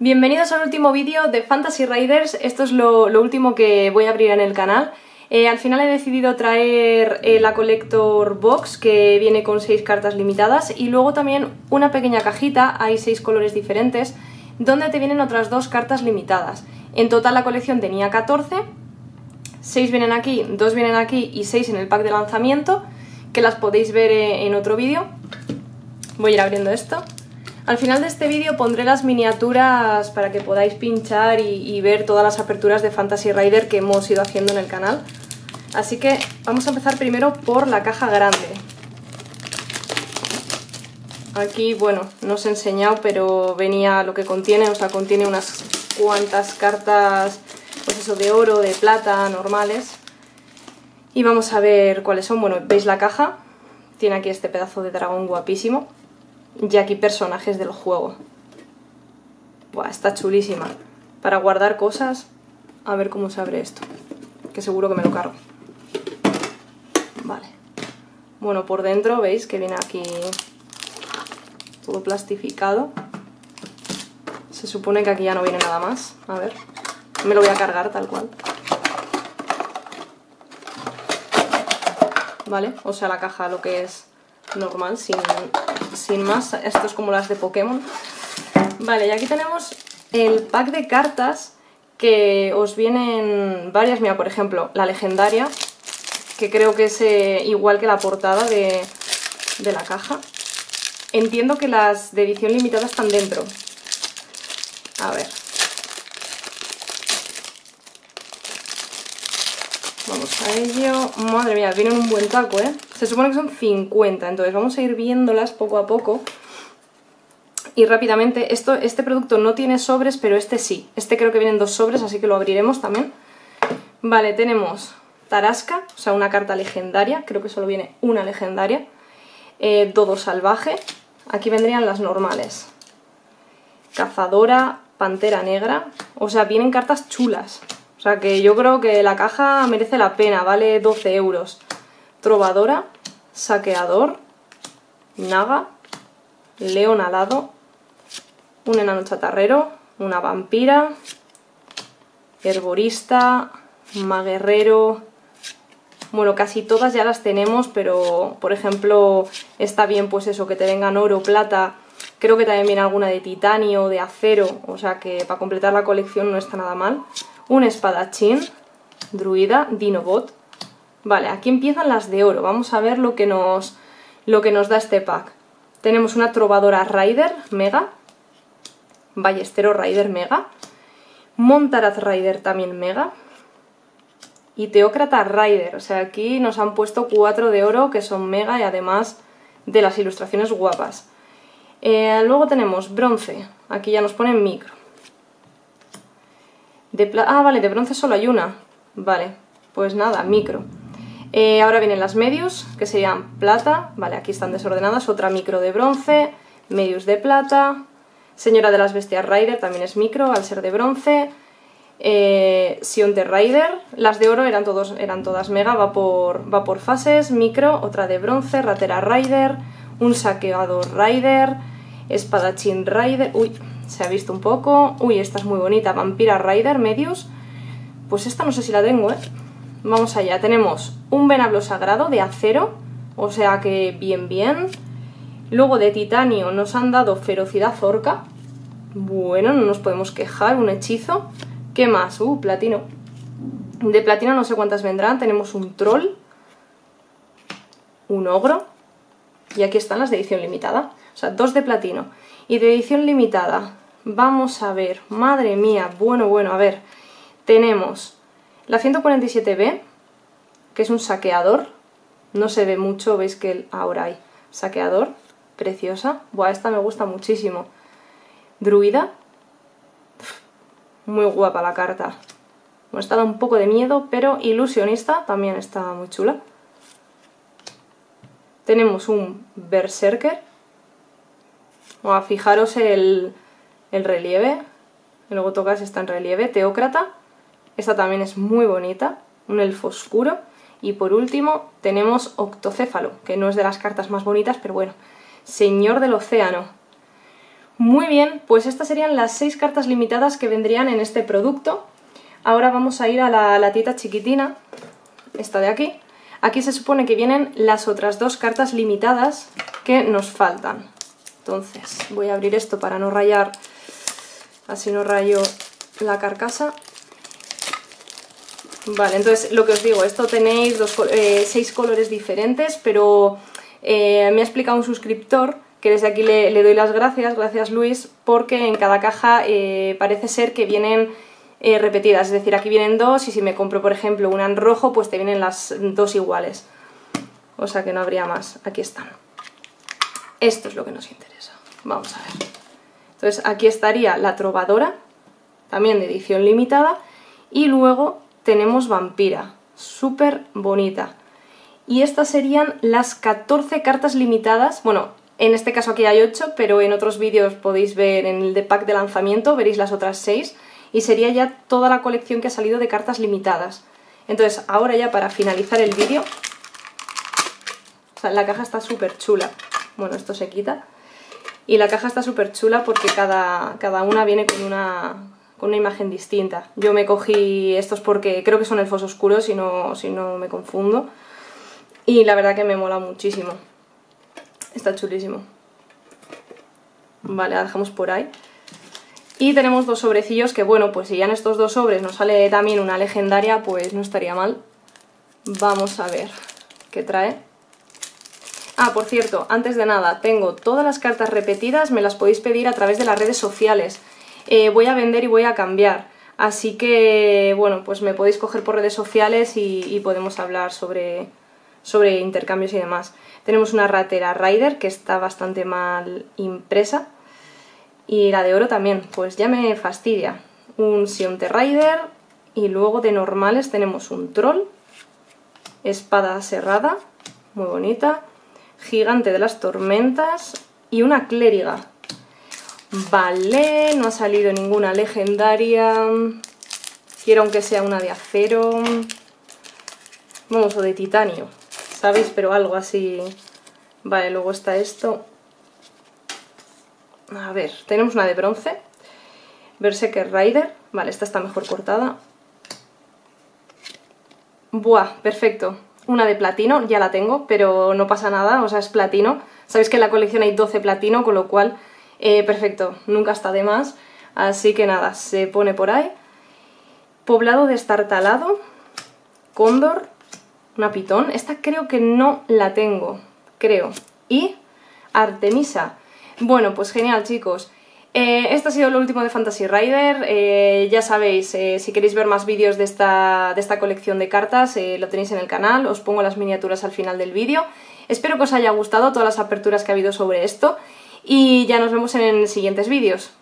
Bienvenidos al último vídeo de Fantasy Riders. Esto es lo último que voy a abrir en el canal. Al final he decidido traer la Collector Box, que viene con 6 cartas limitadas, y luego también una pequeña cajita, hay 6 colores diferentes, donde te vienen otras 2 cartas limitadas. En total la colección tenía 14, 6 vienen aquí, 2 vienen aquí y 6 en el pack de lanzamiento, que las podéis ver en otro vídeo. Voy a ir abriendo esto. Al final de este vídeo pondré las miniaturas para que podáis pinchar y ver todas las aperturas de Fantasy Rider que hemos ido haciendo en el canal. Así que vamos a empezar primero por la caja grande. Aquí, bueno, no os he enseñado, pero venía lo que contiene, o sea, contiene unas cuantas cartas, pues eso, de oro, de plata, normales. Y vamos a ver cuáles son. Bueno, veis la caja, tiene aquí este pedazo de dragón guapísimo. Y aquí personajes del juego. Buah, está chulísima. Para guardar cosas. A ver cómo se abre esto, que seguro que me lo cargo. Vale. Bueno, por dentro veis que viene aquí todo plastificado. Se supone que aquí ya no viene nada más. A ver, me lo voy a cargar tal cual. Vale, o sea, la caja lo que es normal, sin más. Esto es como las de Pokémon. Vale, y aquí tenemos el pack de cartas que os vienen varias. Mira, por ejemplo, la legendaria, que creo que es igual que la portada de la caja. Entiendo que las de edición limitada están dentro. A ver. Vamos a ello. Madre mía, vienen un buen taco, ¿eh? Se supone que son 50, entonces vamos a ir viéndolas poco a poco. Y rápidamente, este producto no tiene sobres, pero este sí. Este creo que vienen 2 sobres, así que lo abriremos también. Vale, tenemos Tarasca, o sea, una carta legendaria. Creo que solo viene una legendaria. Dodo salvaje. Aquí vendrían las normales. Cazadora, Pantera negra. O sea, vienen cartas chulas. O sea, que yo creo que la caja merece la pena. Vale 12 euros. Trovadora, saqueador, naga, león alado, un enano chatarrero, una vampira, herborista, maguerrero. Bueno, casi todas ya las tenemos, pero por ejemplo está bien pues eso, que te vengan oro, plata. Creo que también viene alguna de titanio, de acero, o sea que para completar la colección no está nada mal. Un espadachín, druida, dinobot. Vale, aquí empiezan las de oro. Vamos a ver lo que nos da este pack. Tenemos una trovadora Rider Mega, ballestero Rider Mega, montaraz Rider también Mega y teócrata Rider. O sea, aquí nos han puesto 4 de oro que son Mega y además de las ilustraciones guapas. Luego tenemos bronce. Aquí ya nos ponen micro. Vale, de bronce solo hay una. Vale, pues nada, micro. Ahora vienen las medios, que serían plata, vale, aquí están desordenadas, otra micro de bronce, medios de plata, señora de las bestias Rider también es micro al ser de bronce, Sion de Rider, las de oro eran todas mega, va por fases, micro, otra de bronce, ratera Rider, un saqueador Rider, espadachín Rider, uy, se ha visto un poco, uy, esta es muy bonita, vampira Rider, medios, pues esta no sé si la tengo, Vamos allá, tenemos un venablo sagrado de acero, o sea que bien, bien. Luego de titanio nos han dado ferocidad orca, bueno, no nos podemos quejar, un hechizo. ¿Qué más? Platino. De platino no sé cuántas vendrán, tenemos un troll, un ogro, y aquí están las de edición limitada, o sea, 2 de platino. Y de edición limitada, vamos a ver, madre mía, bueno, a ver, tenemos la 147B, que es un saqueador, no se ve mucho, veis que ahora hay saqueador, preciosa, buah, esta me gusta muchísimo. Druida, muy guapa la carta, me está dando un poco de miedo, pero ilusionista, también está muy chula. Tenemos un berserker, buah, fijaros el relieve, luego tocas, está en relieve, teócrata. Esta también es muy bonita, un elfo oscuro. Y por último tenemos octocéfalo, que no es de las cartas más bonitas, pero bueno. Señor del océano. Muy bien, pues estas serían las 6 cartas limitadas que vendrían en este producto. Ahora vamos a ir a la latita chiquitina, esta de aquí. Aquí se supone que vienen las otras 2 cartas limitadas que nos faltan. Entonces voy a abrir esto para no rayar, así no rayo la carcasa. Vale, entonces lo que os digo, esto tenéis 6 colores diferentes, pero me ha explicado un suscriptor, que desde aquí le doy las gracias, Luis, porque en cada caja parece ser que vienen repetidas, es decir, aquí vienen 2 y si me compro por ejemplo una en rojo, pues te vienen las 2 iguales, o sea que no habría más. Aquí están, esto es lo que nos interesa, vamos a ver. Entonces aquí estaría la trovadora, también de edición limitada, y luego tenemos vampira, súper bonita. Y estas serían las 14 cartas limitadas, bueno, en este caso aquí hay 8, pero en otros vídeos podéis ver en el de pack de lanzamiento, veréis las otras 6, y sería ya toda la colección que ha salido de cartas limitadas. Entonces, ahora ya para finalizar el vídeo, o sea, la caja está súper chula, bueno, esto se quita, y la caja está súper chula porque cada una viene con una imagen distinta. Yo me cogí estos porque creo que son elfos oscuros, si no me confundo, y la verdad que me mola muchísimo, está chulísimo. Vale, la dejamos por ahí. Y tenemos 2 sobrecillos que, bueno, pues si ya en estos 2 sobres nos sale también una legendaria, pues no estaría mal. Vamos a ver qué trae. Ah, por cierto, antes de nada, tengo todas las cartas repetidas, me las podéis pedir a través de las redes sociales. Voy a vender y voy a cambiar, así que bueno, pues me podéis coger por redes sociales y podemos hablar sobre intercambios y demás. Tenemos una ratera Rider que está bastante mal impresa y la de oro también, pues ya me fastidia. Un Sionte Rider y luego de normales tenemos un troll, espada serrada, muy bonita, gigante de las tormentas y una clériga. Vale, no ha salido ninguna legendaria. Quiero aunque sea una de acero. Vamos, o de titanio, ¿sabéis? Pero algo así. Vale, luego está esto. A ver, tenemos una de bronce. Berserker Rider. Vale, esta está mejor cortada. Buah, perfecto. Una de platino, ya la tengo, pero no pasa nada, o sea, es platino. Sabéis que en la colección hay 12 platino, con lo cual... perfecto, nunca está de más, así que nada, se pone por ahí. Poblado destartalado, cóndor, una pitón, esta creo que no la tengo, creo, y Artemisa. Bueno, pues genial, chicos. Esto ha sido lo último de Fantasy Rider. Ya sabéis, si queréis ver más vídeos de esta colección de cartas, lo tenéis en el canal, os pongo las miniaturas al final del vídeo. Espero que os haya gustado todas las aperturas que ha habido sobre esto. Y ya nos vemos en siguientes vídeos.